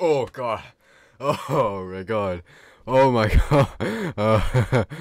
Oh god. Oh my god. Oh my god.